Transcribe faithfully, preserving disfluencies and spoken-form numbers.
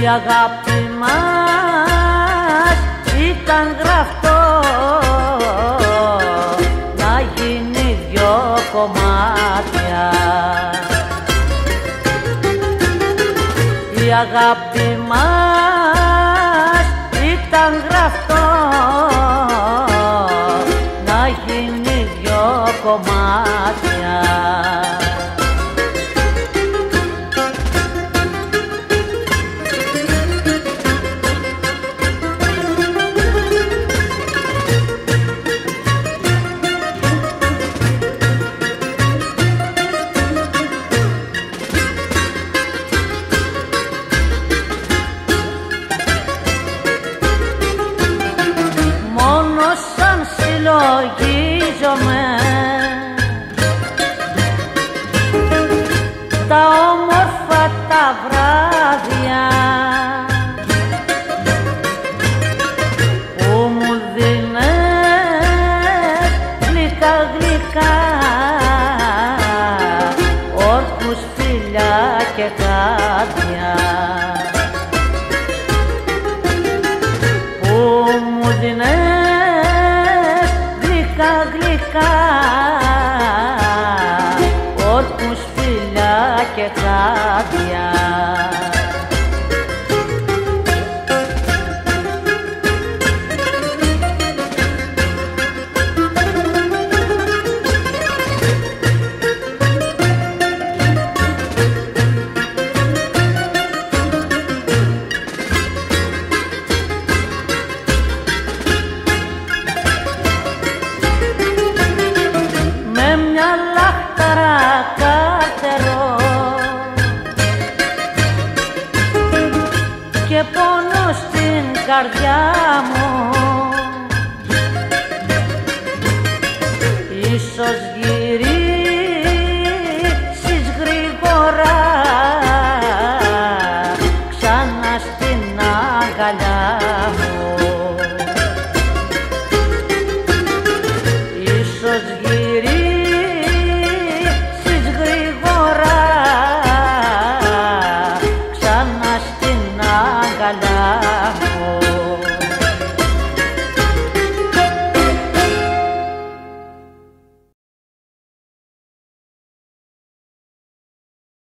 Η αγάπη μας ήταν γραφτό να γίνει δυο κομμάτια. Η αγάπη μας ήταν γραφτό να γίνει δυο κομμάτια. Συλλογίζομαι τα όμορφα τα βράδια που μου δίνες γλυκά γλυκά όρκους, φιλιά και κάτια, που μου δίνες όρκους, φιλιά και κάτια. Και πόνο στην καρδιά μου, ίσως γυρίσει